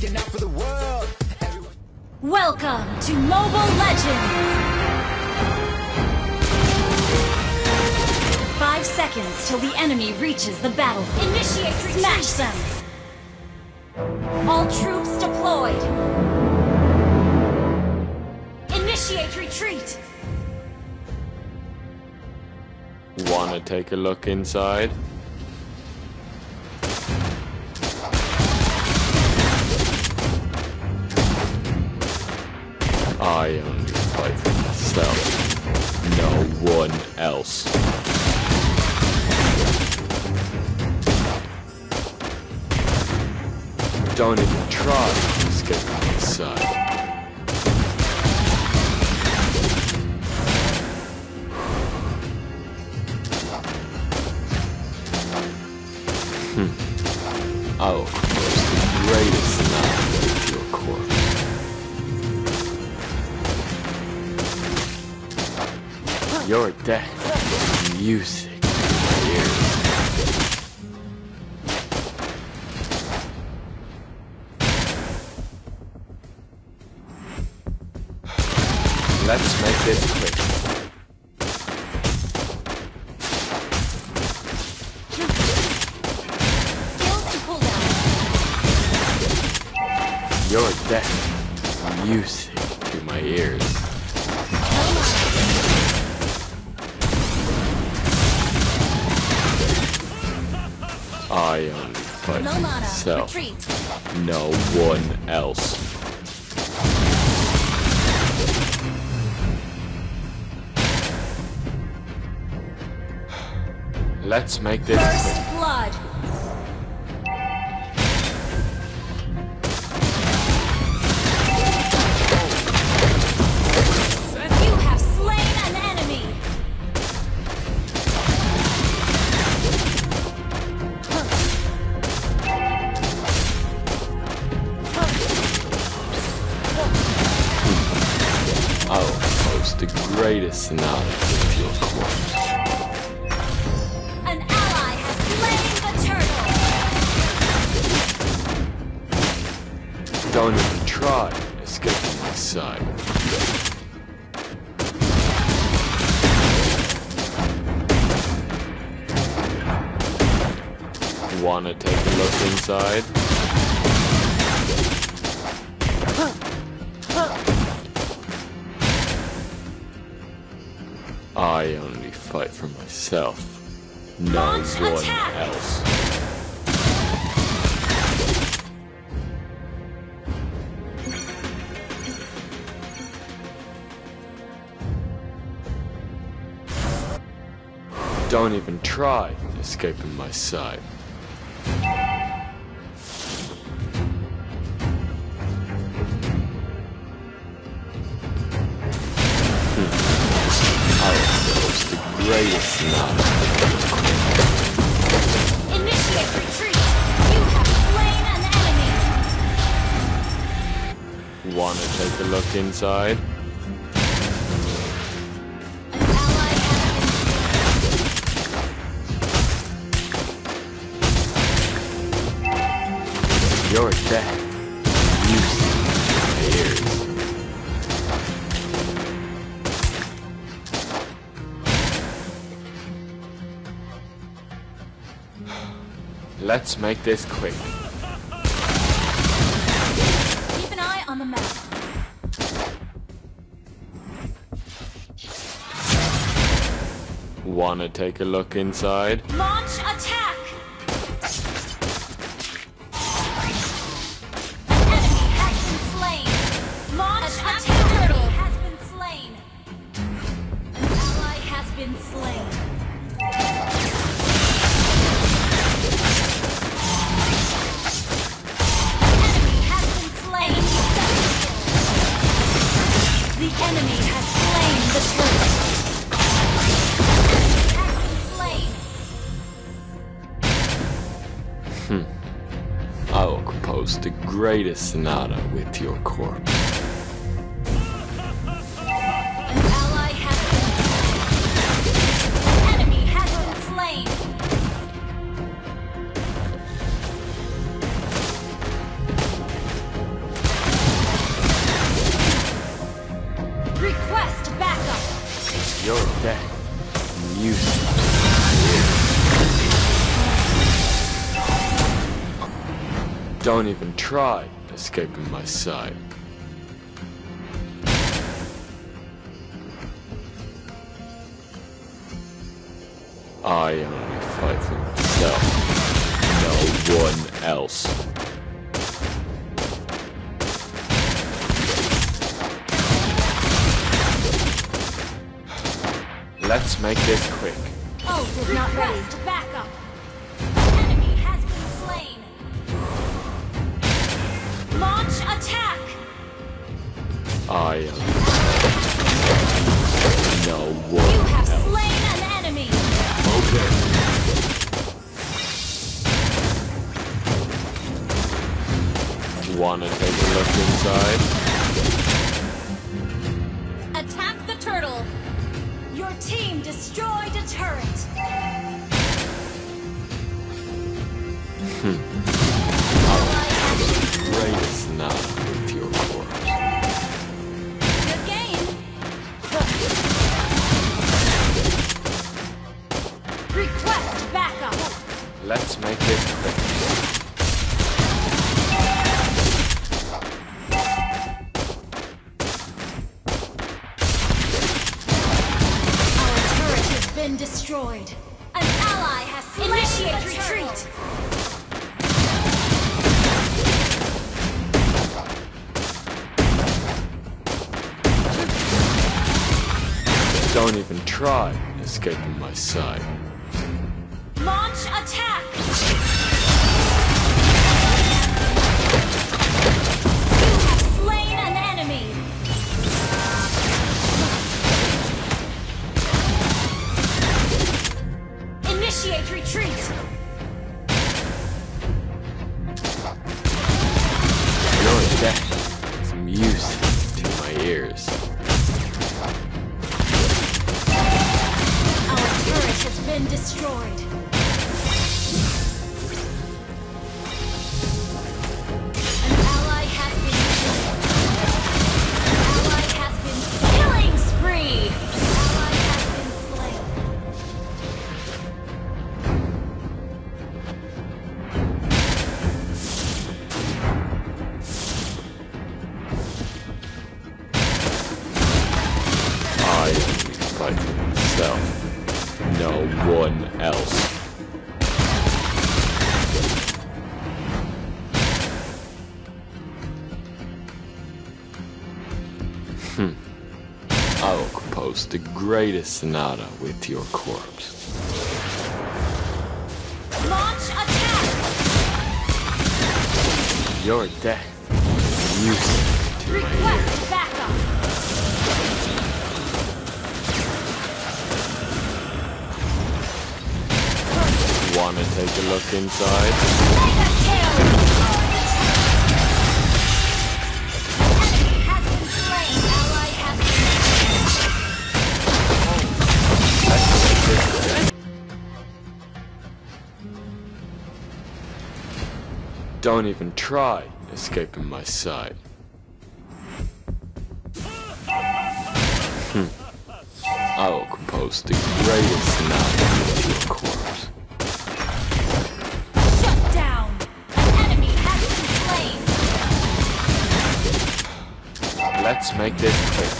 looking out for the world. Everyone... Welcome to Mobile Legends. 5 seconds till the enemy reaches the battlefield. Initiate retreat. Smash them. All troops deployed. Initiate retreat. Wanna take a look inside? I only fight for myself, no one else. Don't even try, just get outside. I will crush the greatest knife into your corpse. Your death is music in my ears. Let's make this quick. Your death, music to my ears. I only fight myself, no one else. Let's make this first blood. I'll pose the greatest knowledge of your corpse. An ally has slain the turtle! Don't even try escaping my side. Wanna take a look inside? I only fight for myself, no one else. Don't even try escaping my sight. Greatest knowledge. Initiate retreat. You have slain an enemy. Wanna take a look inside? An ally enemy. Your death. Let's make this quick. Keep an eye on the map. Wanna take a look inside? Launch attack! An enemy has been slain. Launch attack! Turtle has been slain. An ally has been slain. Enemy has slain the turtle. Has been slain. I will compose the greatest sonata with your corpse. An ally has been slain. An enemy has been slain. Don't even try escaping my sight. I am only fight for myself, no one else. Let's make this quick. Oh, does not rest. Back up. The enemy has been slain. Launch attack. I am. No one. You have else. Slain an enemy. Okay. Wanna take a look inside? Attack the turtle. Your team destroyed a turret. Greatest now with your core. Good game. Request backup. Let's make it quick. Destroyed. An ally has initiated retreat. Don't even try escaping my sight. Launch attack. You have slain an enemy. Initiate retreat. Your death is music to my ears. Our turret has been destroyed. An ally has been killed. An ally has been killing spree. I will compose the greatest sonata with your corpse. Launch attack! Your death is music to my ears. Wanna take a look inside? Mega kill! Enemy has been slain. Ally has been slain. Don't even try escaping my sight. I will compose the greatest novel of your corpse. Let's make this quick.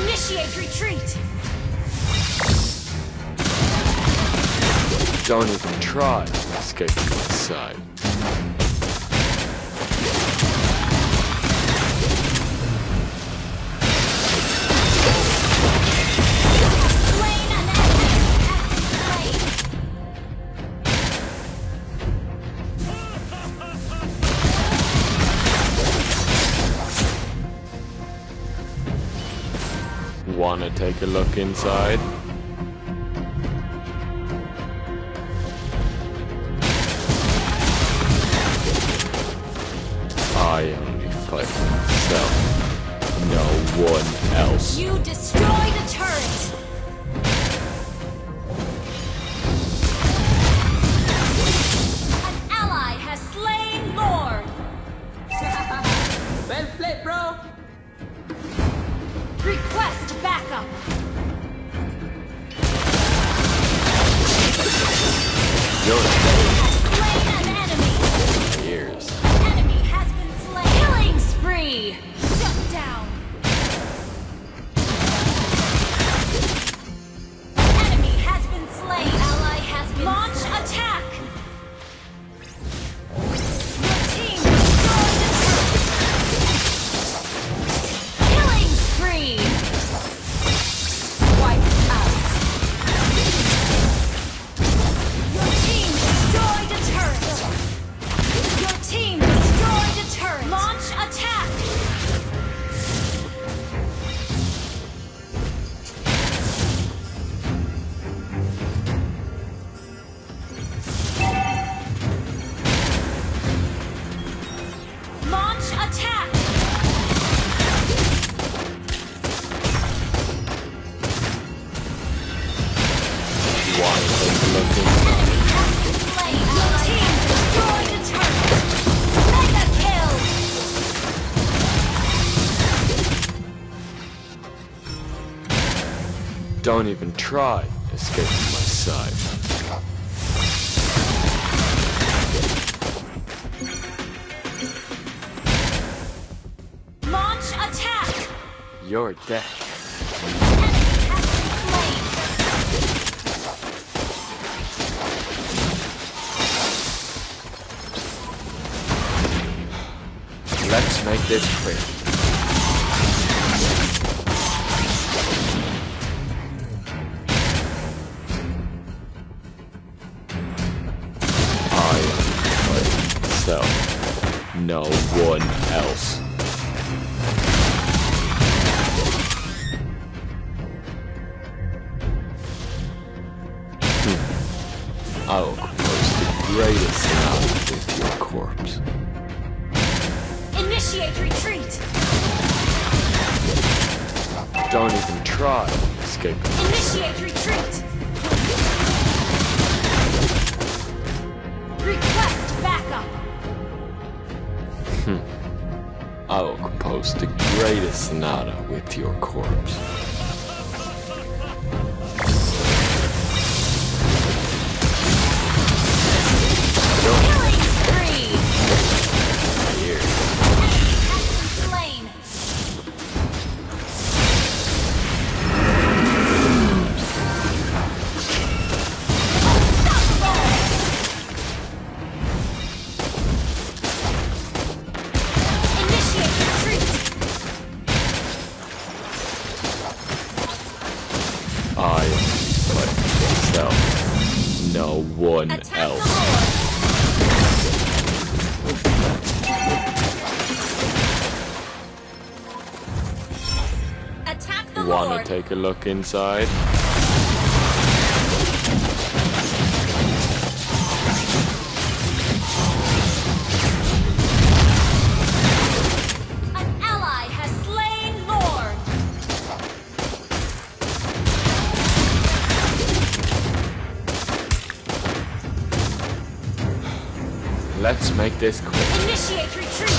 Initiate retreat. Don't even try escaping my side. Wanna take a look inside? I only fight for myself, no one else. You destroy the turret! An ally has slain Lord! Well played, bro! Request backup! You're slain an enemy! Don't even try escaping my side. Launch attack! You're dead. Let's make this quick. No one else. I'll close the greatest now with your corpse. Initiate retreat! Don't even try to escape. Initiate retreat! Request backup! I will compose the greatest sonata with your corpse. Killing spree! Here. Enemy has been slain! I am myself, no one attack else. Attack the Wanna Lord. Take a look inside? Let's make this quick. Initiate retreat!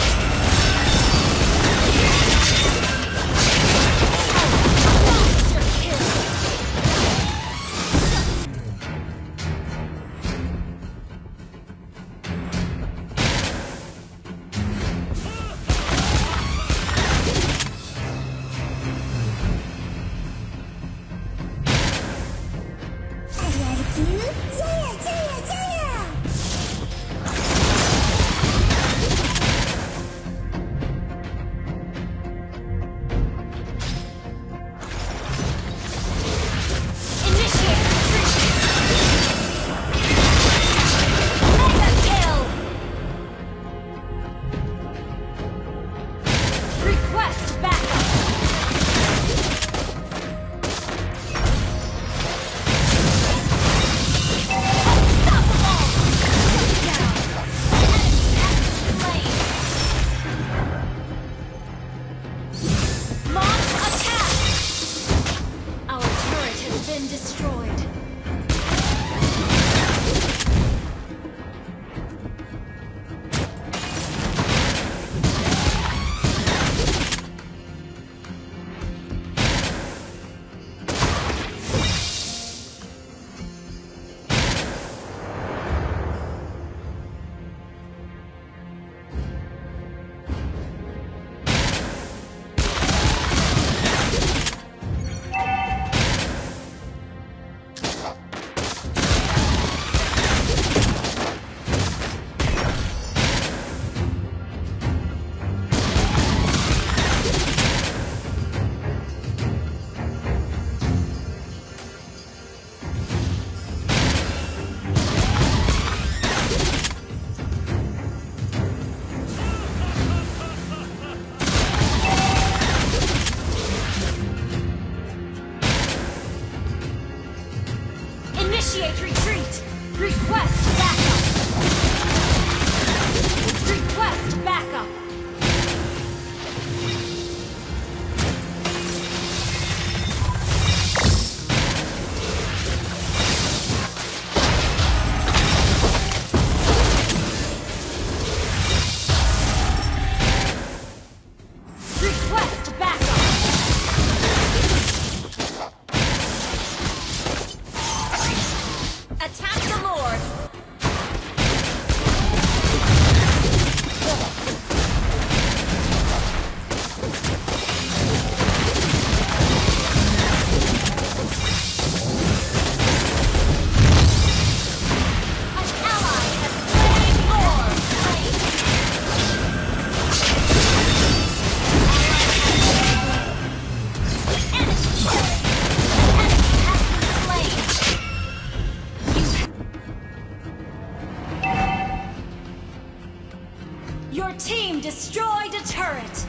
Your team destroyed a turret.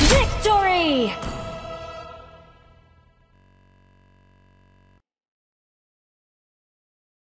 Victory!